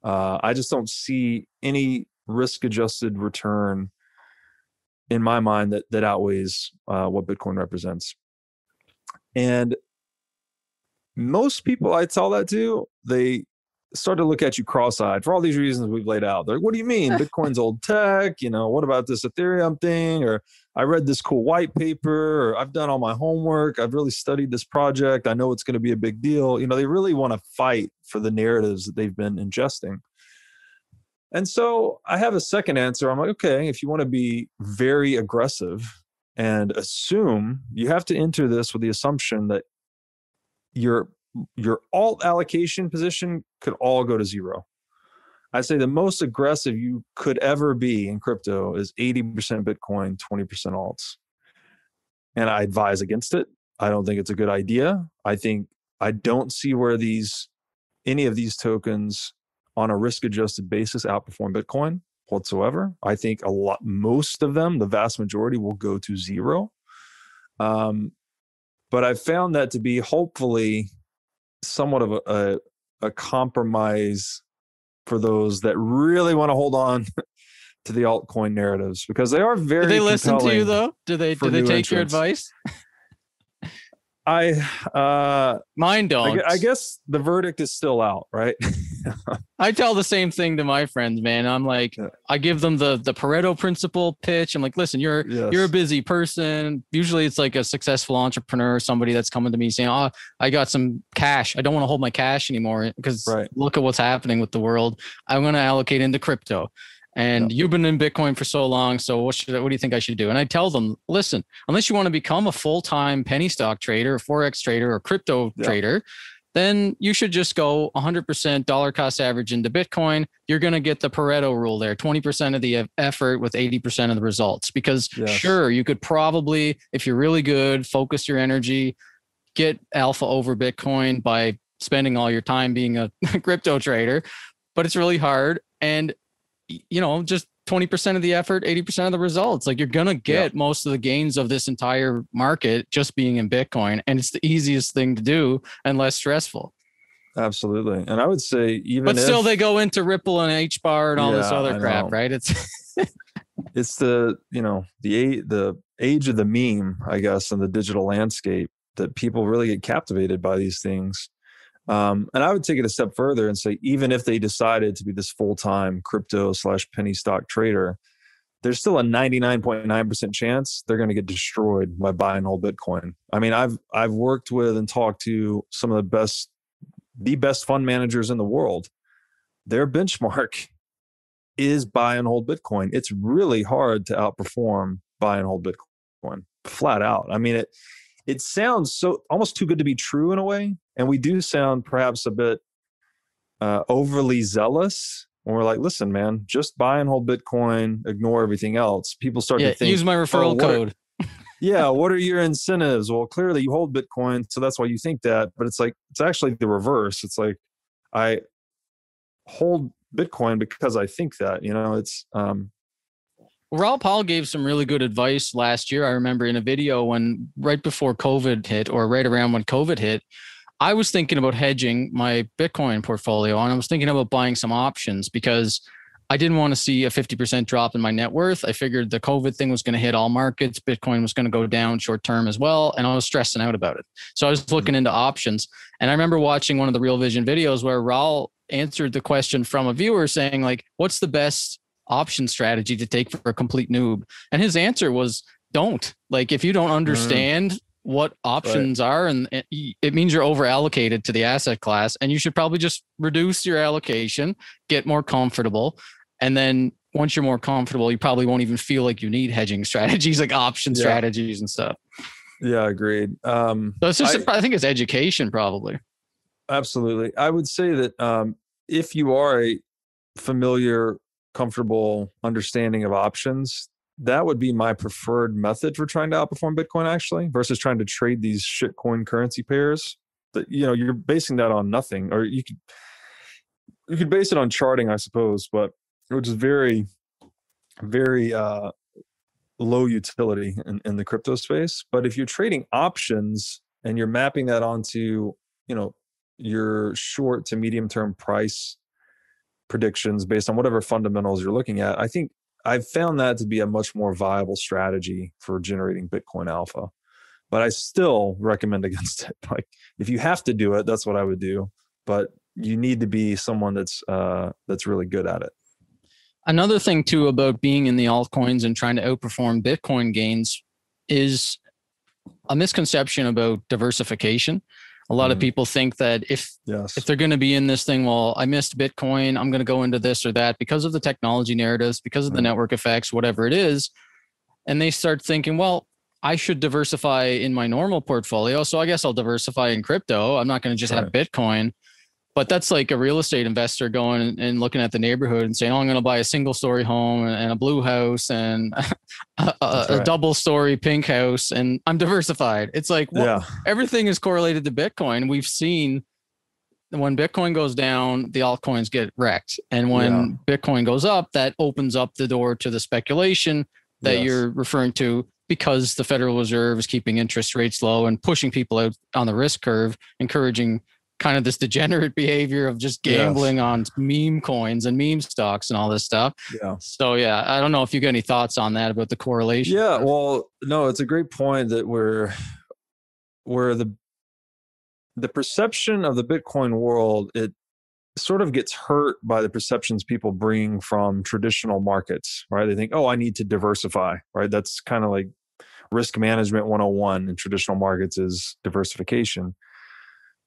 I just don't see any risk-adjusted return in my mind that outweighs what Bitcoin represents. And most people I tell that to, they start to look at you cross-eyed for all these reasons we've laid out. They're like, what do you mean? Bitcoin's old tech, what about this Ethereum thing? Or I read this cool white paper, or I've done all my homework. I've really studied this project. I know it's going to be a big deal. They really want to fight for the narratives that they've been ingesting. And so I have a second answer. I'm like, okay, if you want to be very aggressive and assume, you have to enter this with the assumption that your alt allocation position could all go to zero. I'd say the most aggressive you could ever be in crypto is 80% Bitcoin, 20% alts. And I advise against it. I don't think it's a good idea. I don't see where any of these tokens on a risk-adjusted basis outperform Bitcoin whatsoever. I think most of them, the vast majority, will go to zero. But I've found that to be hopefully somewhat of a compromise for those that really want to hold on to the altcoin narratives, because they are very compelling. Do they listen to you though? Do they take your advice? Mine don't. I guess the verdict is still out, right? I tell the same thing to my friends, man. I'm like, yeah. I give them the Pareto principle pitch. I'm like, listen, you're a busy person. Usually it's like a successful entrepreneur or somebody that's coming to me saying, oh, I got some cash. I don't want to hold my cash anymore because look at what's happening with the world. I'm going to allocate into crypto. And you've been in Bitcoin for so long, so what do you think I should do? And I tell them, listen, unless you want to become a full-time penny stock trader, Forex trader, or crypto trader, then you should just go 100% dollar cost average into Bitcoin. You're going to get the Pareto rule there, 20% of the effort with 80% of the results. Because sure, you could probably, if you're really good, focus your energy, get alpha over Bitcoin by spending all your time being a crypto trader, but it's really hard. And you know, just 20% of the effort, 80% of the results. Like you're going to get most of the gains of this entire market just being in Bitcoin. And it's the easiest thing to do and less stressful. Absolutely. And I would say even still they go into Ripple and HBAR and all this other crap, right? It's it's the age of the meme, I guess, in the digital landscape that people really get captivated by these things. And I would take it a step further and say, even if they decided to be this full-time crypto / penny stock trader, there's still a 99.9% chance they're going to get destroyed by buy and hold Bitcoin. I mean, I've worked with and talked to some of the best fund managers in the world. Their benchmark is buy and hold Bitcoin. It's really hard to outperform buy and hold Bitcoin, flat out. I mean, it sounds so almost too good to be true in a way. And we do sound perhaps a bit overly zealous when we're like, listen, man, just buy and hold Bitcoin, ignore everything else. People start to think, use my referral code. What are your incentives? Well, clearly you hold Bitcoin, so that's why you think that. But it's like, it's actually the reverse. It's like, I hold Bitcoin because I think that, it's... Raoul Pal gave some really good advice last year. I remember in a video when right before COVID hit, or right around when COVID hit, I was thinking about hedging my Bitcoin portfolio, and I was thinking about buying some options because I didn't want to see a 50% drop in my net worth. I figured the COVID thing was going to hit all markets. Bitcoin was going to go down short term as well. And I was stressing out about it. So I was looking into options. And I remember watching one of the Real Vision videos where Raoul answered the question from a viewer saying, like, what's the best option strategy to take for a complete noob? And his answer was, don't. Like, if you don't understand what options are, and it means you're over allocated to the asset class, and you should probably just reduce your allocation, get more comfortable. And then once you're more comfortable, you probably won't even feel like you need hedging strategies, like option strategies and stuff. Yeah, agreed. So it's just, I think it's education probably. Absolutely. I would say that if you are a familiar, comfortable understanding of options, that would be my preferred method for trying to outperform Bitcoin, actually, versus trying to trade these shitcoin currency pairs. That, you're basing that on nothing, or you could base it on charting, I suppose, but which is very, very low utility in the crypto space. But if you're trading options and you're mapping that onto, your short to medium term price predictions based on whatever fundamentals you're looking at, I think I've found that to be a much more viable strategy for generating Bitcoin alpha, but I still recommend against it. Like, if you have to do it, that's what I would do, but you need to be someone that's really good at it. Another thing too about being in the altcoins and trying to outperform Bitcoin gains is a misconception about diversification. A lot of people think that if they're going to be in this thing, well, I missed Bitcoin, I'm going to go into this or that because of the technology narratives, because of the network effects, whatever it is. And they start thinking, well, I should diversify in my normal portfolio. So I guess I'll diversify in crypto. I'm not going to just have Bitcoin. But that's like a real estate investor going and looking at the neighborhood and saying, oh, I'm going to buy a single story home and a blue house and a double story pink house, and I'm diversified. It's like, everything is correlated to Bitcoin. We've seen when Bitcoin goes down, the altcoins get wrecked. And when Bitcoin goes up, that opens up the door to the speculation that you're referring to, because the Federal Reserve is keeping interest rates low and pushing people out on the risk curve, encouraging kind of this degenerate behavior of just gambling on meme coins and meme stocks and all this stuff. Yeah. So yeah, I don't know if you got any thoughts on that about the correlation. Yeah. Well, no, it's a great point that the perception of the Bitcoin world, it sort of gets hurt by the perceptions people bring from traditional markets, right? They think, oh, I need to diversify, right? That's kind of like risk management 101 in traditional markets is diversification.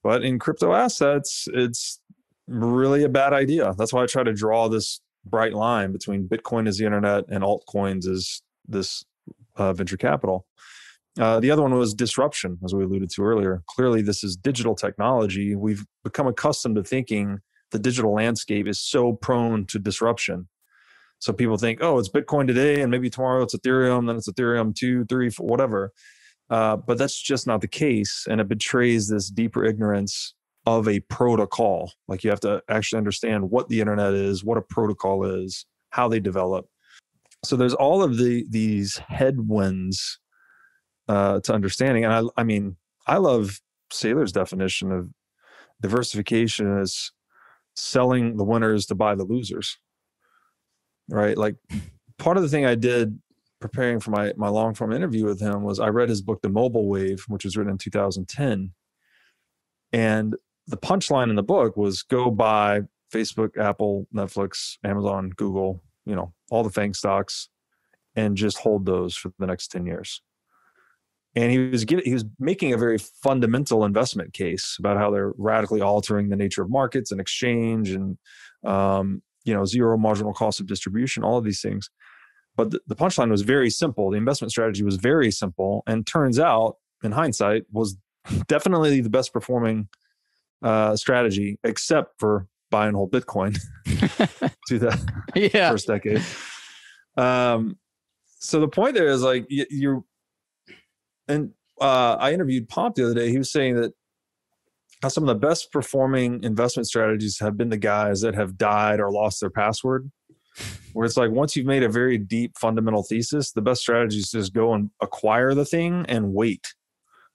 But in crypto assets, it's really a bad idea. That's why I try to draw this bright line between Bitcoin as the internet and altcoins as this venture capital. The other one was disruption, as we alluded to earlier. Clearly, this is digital technology. We've become accustomed to thinking the digital landscape is so prone to disruption. So people think, oh, it's Bitcoin today, and maybe tomorrow it's Ethereum, then it's Ethereum 2, 3, 4, whatever. But that's just not the case. And it betrays this deeper ignorance of a protocol. Like you have to actually understand what the internet is, what a protocol is, how they develop. So there's all of these headwinds to understanding. And I mean, I love Saylor's definition of diversification as selling the winners to buy the losers, right? Like part of the thing I did preparing for my long-form interview with him was I read his book, The Mobile Wave, which was written in 2010. And the punchline in the book was go buy Facebook, Apple, Netflix, Amazon, Google, you know, all the FANG stocks, and just hold those for the next 10 years. And he was making a very fundamental investment case about how they're radically altering the nature of markets and exchange and, you know, zero marginal cost of distribution, all of these things. But the punchline was very simple. The investment strategy was very simple, and turns out, in hindsight, was definitely the best performing strategy, except for buy and hold Bitcoin to the first decade. So the point there is like I interviewed Pomp the other day. He was saying that how some of the best performing investment strategies have been the guys that have died or lost their password. Where it's like once you've made a very deep fundamental thesis, the best strategy is just go and acquire the thing and wait.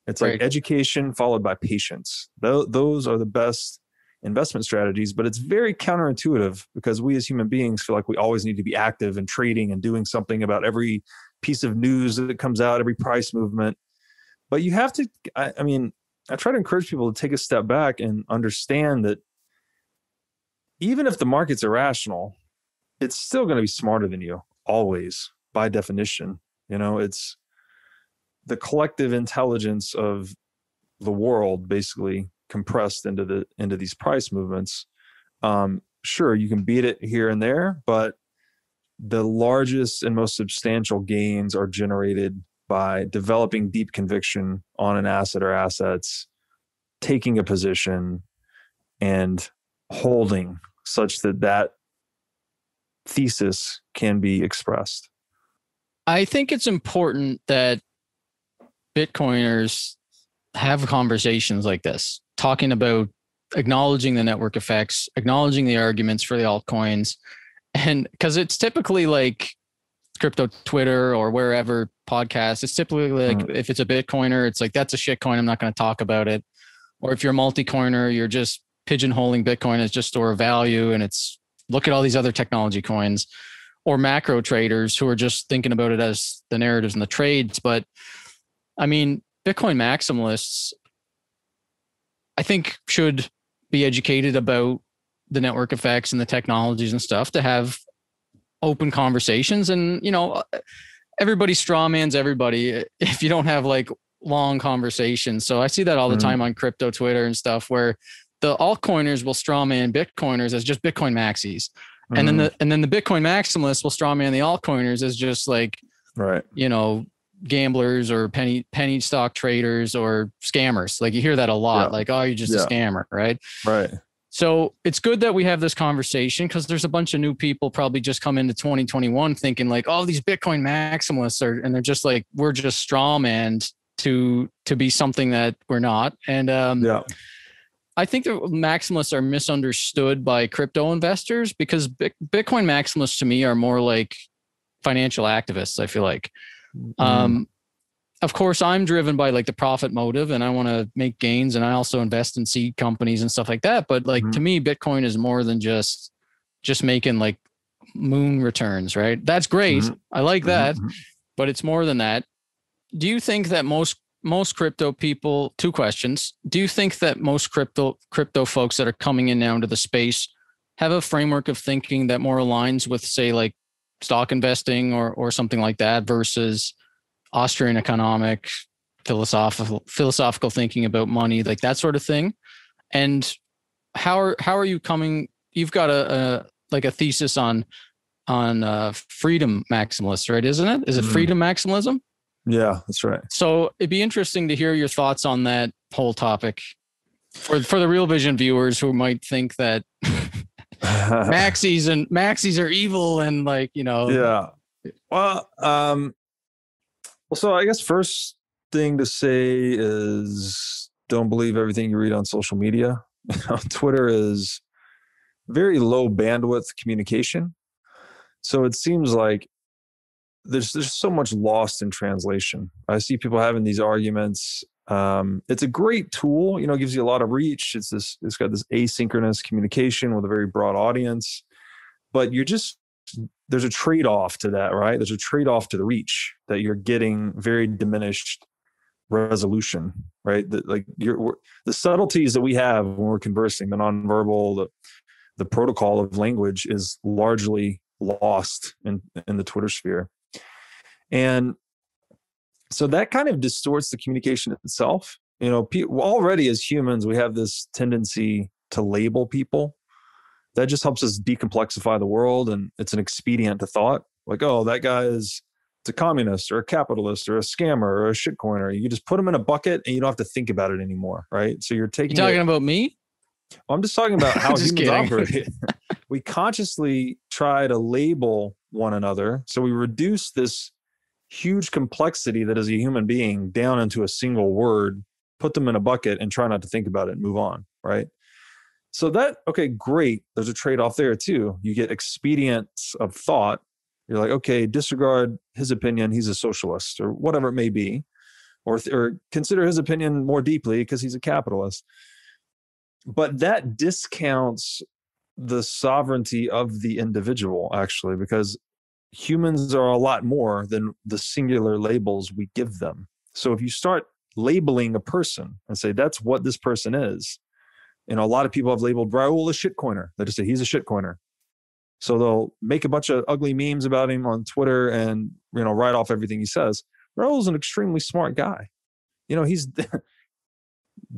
It's like education followed by patience. Those are the best investment strategies, but it's very counterintuitive because we as human beings feel like we always need to be active and trading and doing something about every piece of news that comes out, every price movement. But you have to, I mean, I try to encourage people to take a step back and understand that even if the market's irrational, it's still going to be smarter than you, always, by definition. You know, it's the collective intelligence of the world basically compressed into these price movements. Sure, you can beat it here and there, but the largest and most substantial gains are generated by developing deep conviction on an asset or assets, taking a position, and holding such that thesis can be expressed. I think it's important that Bitcoiners have conversations like this, talking about acknowledging the network effects, acknowledging the arguments for the altcoins. And because it's typically like crypto Twitter or wherever podcasts, it's typically like if it's a Bitcoiner, it's like, that's a shit coin, I'm not going to talk about it. Or if you're a multi-coiner, you're just pigeonholing Bitcoin as just store of value and it's look at all these other technology coins, or macro traders who are just thinking about it as the narratives and the trades. But I mean, Bitcoin maximalists, I think, should be educated about the network effects and the technologies and stuff to have open conversations. And, you know, everybody straw mans everybody if you don't have like long conversations. So I see that all the time on crypto Twitter and stuff where the altcoiners will strawman Bitcoiners as just Bitcoin maxis. And then the Bitcoin maximalists will strawman the altcoiners as just like, you know, gamblers or penny stock traders or scammers. Like you hear that a lot, like, oh, you're just a scammer, right? Right. So it's good that we have this conversation because there's a bunch of new people probably just come into 2021 thinking like, oh, these Bitcoin maximalists are, and they're just like, we're just strawmanned to be something that we're not. And, I think that maximalists are misunderstood by crypto investors because Bitcoin maximalists to me are more like financial activists, I feel like. of course, I'm driven by like the profit motive and I want to make gains, and I also invest in seed companies and stuff like that. But like, to me, Bitcoin is more than just making like moon returns, right? That's great. I like that, but it's more than that. Do you think that most crypto people, two questions. Do you think that most crypto folks that are coming in now into the space have a framework of thinking that more aligns with, say, like stock investing or something like that versus Austrian economic, philosophical thinking about money, like that sort of thing? And how are you coming? You've got a thesis on freedom maximalists, right? Isn't it? Is it freedom maximalism? Yeah, that's right. So it'd be interesting to hear your thoughts on that whole topic for the Real Vision viewers who might think that maxis are evil and like, you know. Yeah. Well, so I guess first thing to say is don't believe everything you read on social media. Twitter is very low bandwidth communication. So it seems like there's so much lost in translation. I see people having these arguments. It's a great tool, you know, it gives you a lot of reach. It's got this asynchronous communication with a very broad audience, but there's a trade-off to that, right? There's a trade-off to the reach that you're getting very diminished resolution, right? The subtleties that we have when we're conversing, the nonverbal, the protocol of language is largely lost in the Twitter sphere. And so that kind of distorts the communication itself. You know, already as humans, we have this tendency to label people. That just helps us decomplexify the world, and it's an expedient to thought. Like, oh, that guy is a communist or a capitalist or a scammer or a shitcoiner. You just put them in a bucket and you don't have to think about it anymore, right? So you're talking about me? I'm just talking about how humans operate. We consciously try to label one another. So we reduce this huge complexity that is a human being down into a single word, put them in a bucket and try not to think about it and move on, right? So that, okay, great. There's a trade-off there too. You get expedience of thought. You're like, okay, disregard his opinion. He's a socialist or whatever it may be, or consider his opinion more deeply because he's a capitalist. But that discounts the sovereignty of the individual, actually, because humans are a lot more than the singular labels we give them. So if you start labeling a person and say, that's what this person is, you know, a lot of people have labeled Raoul a shitcoiner. They just say he's a shitcoiner. So they'll make a bunch of ugly memes about him on Twitter and, you know, write off everything he says. Raoul's an extremely smart guy. You know, he's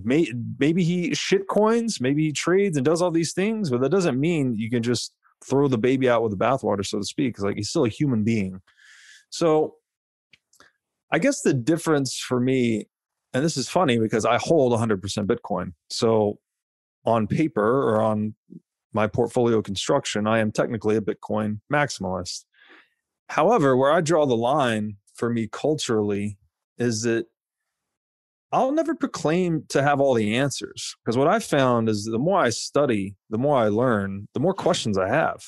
maybe he shitcoins, maybe he trades and does all these things, but that doesn't mean you can just throw the baby out with the bathwater, so to speak. It's like, he's still a human being. So I guess the difference for me, and this is funny because I hold 100% Bitcoin. So on paper or on my portfolio construction, I am technically a Bitcoin maximalist. However, where I draw the line for me culturally is that I'll never proclaim to have all the answers, because what I found is the more I study, the more I learn, the more questions I have.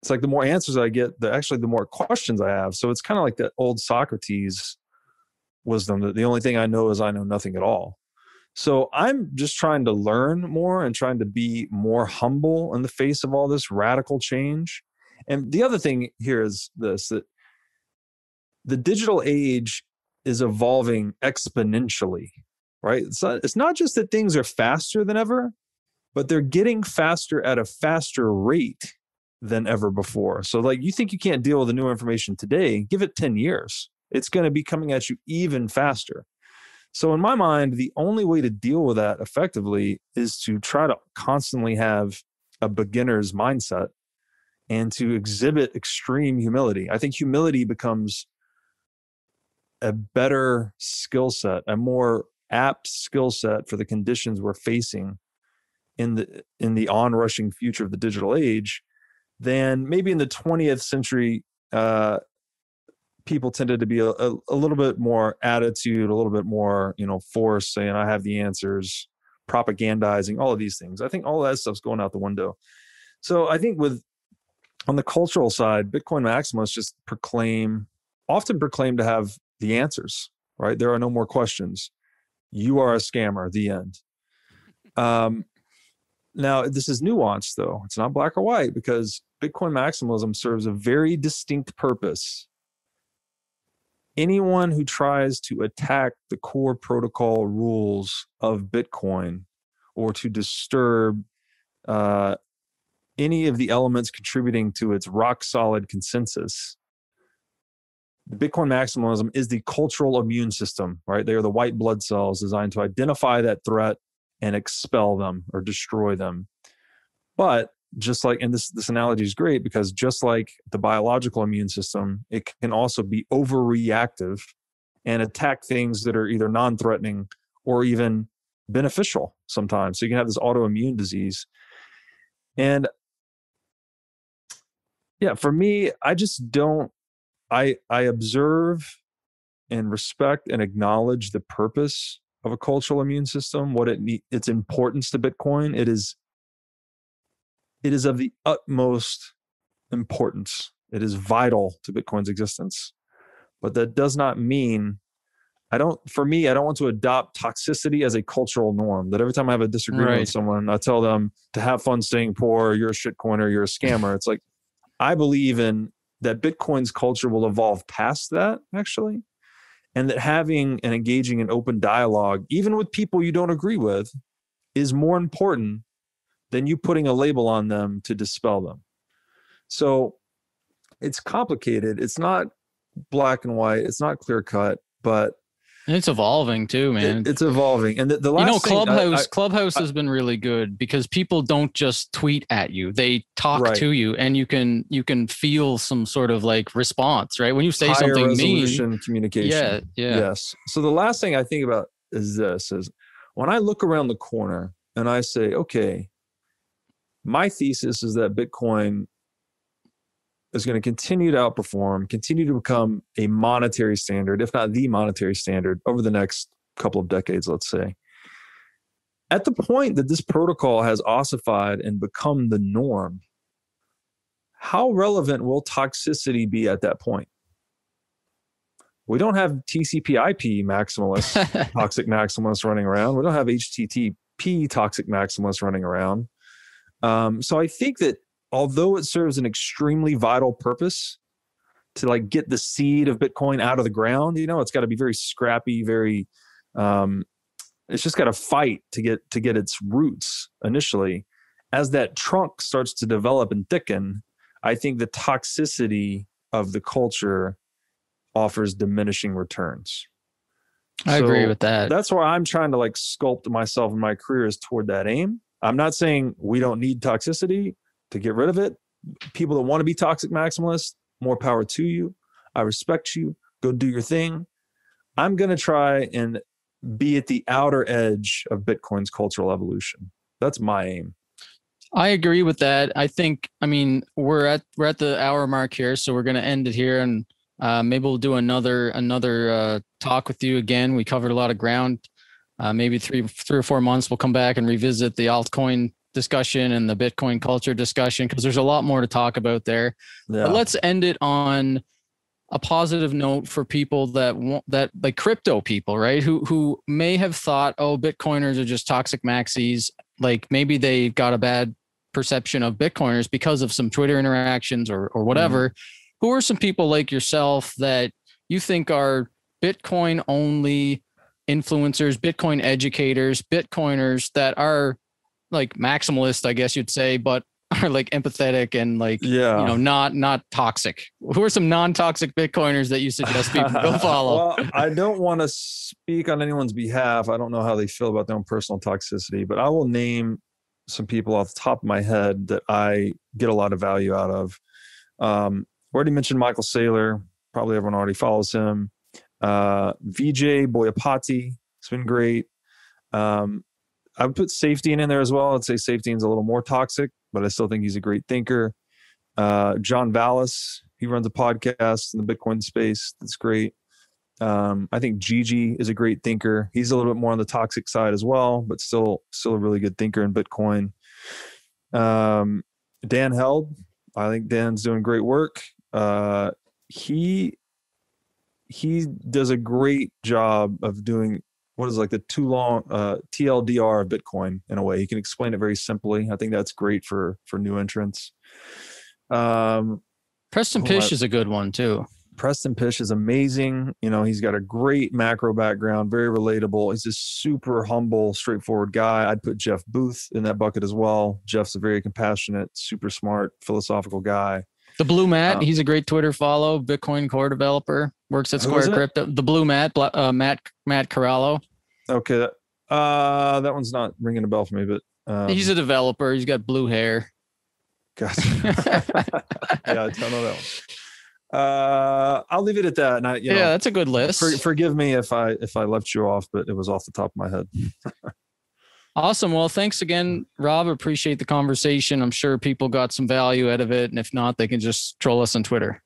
It's like the more answers I get, the more questions I have. So it's kind of like that old Socrates wisdom that the only thing I know is I know nothing at all. So I'm just trying to learn more and trying to be more humble in the face of all this radical change. And the other thing here is this, that the digital age is evolving exponentially, right? It's not just that things are faster than ever, but they're getting faster at a faster rate than ever before. So like, you think you can't deal with the new information today, give it 10 years. It's going to be coming at you even faster. So in my mind, the only way to deal with that effectively is to try to constantly have a beginner's mindset and to exhibit extreme humility. I think humility becomes a better skill set, a more apt skill set for the conditions we're facing in the onrushing future of the digital age than maybe in the 20th century. People tended to be a little bit more attitude, a little bit more, you know, force, saying I have the answers, propagandizing, all of these things. I think all that stuff's going out the window. So I think on the cultural side, Bitcoin maximalists just often proclaim to have the answers, right? There are no more questions. You are a scammer, the end. Now, this is nuanced, though. It's not black or white, because Bitcoin maximalism serves a very distinct purpose. Anyone who tries to attack the core protocol rules of Bitcoin or to disturb any of the elements contributing to its rock-solid consensus, Bitcoin maximalism is the cultural immune system, right? They are the white blood cells designed to identify that threat and expel them or destroy them. But just like, and this analogy is great, because just like the biological immune system, it can also be overreactive and attack things that are either non-threatening or even beneficial sometimes. So you can have this autoimmune disease. And yeah, for me, I just don't, I observe and respect and acknowledge the purpose of a cultural immune system, what it needs, its importance to Bitcoin. It is of the utmost importance. It is vital to Bitcoin's existence. But that does not mean, I don't want to adopt toxicity as a cultural norm, that every time I have a disagreement with someone, I tell them to have fun staying poor, you're a shitcoiner, you're a scammer. It's like, I believe in that Bitcoin's culture will evolve past that, actually. And that having and engaging in open dialogue, even with people you don't agree with, is more important than you putting a label on them to dispel them. So it's complicated. It's not black and white. It's not clear cut, but it's evolving too, man. It's evolving. And the last thing, Clubhouse has been really good, because people don't just tweet at you. They talk to you, and you can feel some sort of like response, right? When you say something mean, communication. Yeah. Yes. So the last thing I think about is this, is when I look around the corner and I say, okay, my thesis is that Bitcoin is going to continue to outperform, continue to become a monetary standard, if not the monetary standard, over the next couple of decades, let's say. At the point that this protocol has ossified and become the norm, how relevant will toxicity be at that point? We don't have TCP/IP maximalists, toxic maximalists running around. We don't have HTTP toxic maximalists running around. So I think that although it serves an extremely vital purpose to like get the seed of Bitcoin out of the ground, you know, it's got to be very scrappy, very, it's just got to fight to get its roots initially. As that trunk starts to develop and thicken, I think the toxicity of the culture offers diminishing returns. I agree with that. That's why I'm trying to like sculpt myself and my career is toward that aim. I'm not saying we don't need toxicity to get rid of it. People that want to be toxic maximalists, more power to you. I respect you. Go do your thing. I'm going to try and be at the outer edge of Bitcoin's cultural evolution. That's my aim. I agree with that. I think, I mean, we're at the hour mark here, so we're going to end it here, and maybe we'll do another talk with you again. We covered a lot of ground. Maybe three or four months, we'll come back and revisit the altcoin discussion and the Bitcoin culture discussion, because there's a lot more to talk about there. Yeah. But let's end it on a positive note for people that like crypto people, right? Who may have thought, oh, Bitcoiners are just toxic maxis. Like maybe they got a bad perception of Bitcoiners because of some Twitter interactions or whatever. Who are some people like yourself that you think are Bitcoin only influencers, Bitcoin educators, Bitcoiners that are like maximalist, I guess you'd say, but are like empathetic and like, you know, not toxic? Who are some non-toxic Bitcoiners that you suggest people go follow? Well, I don't want to speak on anyone's behalf. I don't know how they feel about their own personal toxicity, but I will name some people off the top of my head that I get a lot of value out of. Already mentioned Michael Saylor. Probably everyone already follows him. Vijay Boyapati, it's been great. I would put Saifedean in there as well. I'd say Saifedean's a little more toxic, but I still think he's a great thinker. John Vallis, he runs a podcast in the Bitcoin space. That's great. I think Gigi is a great thinker. He's a little bit more on the toxic side as well, but still a really good thinker in Bitcoin. Dan Held, I think Dan's doing great work. He he does a great job of doing what is like the too long TLDR of Bitcoin in a way. He can explain it very simply. I think that's great for new entrants. Preston Pysh is a good one too. Preston Pysh is amazing. You know, he's got a great macro background, very relatable. He's a super humble, straightforward guy. I'd put Jeff Booth in that bucket as well. Jeff's a very compassionate, super smart, philosophical guy. The Blue Matt, he's a great Twitter follow, Bitcoin core developer, works at Square Crypto. The Blue Matt, Matt Corallo. Okay. That one's not ringing a bell for me, but... he's a developer. He's got blue hair. Gotcha. Yeah, I don't know that one. I'll leave it at that. And I, you know, that's a good list. Forgive me if I left you off, but it was off the top of my head. Awesome. Well, thanks again, Rob. Appreciate the conversation. I'm sure people got some value out of it. And if not, they can just troll us on Twitter.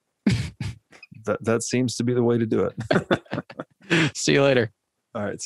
That seems to be the way to do it. See you later. All right.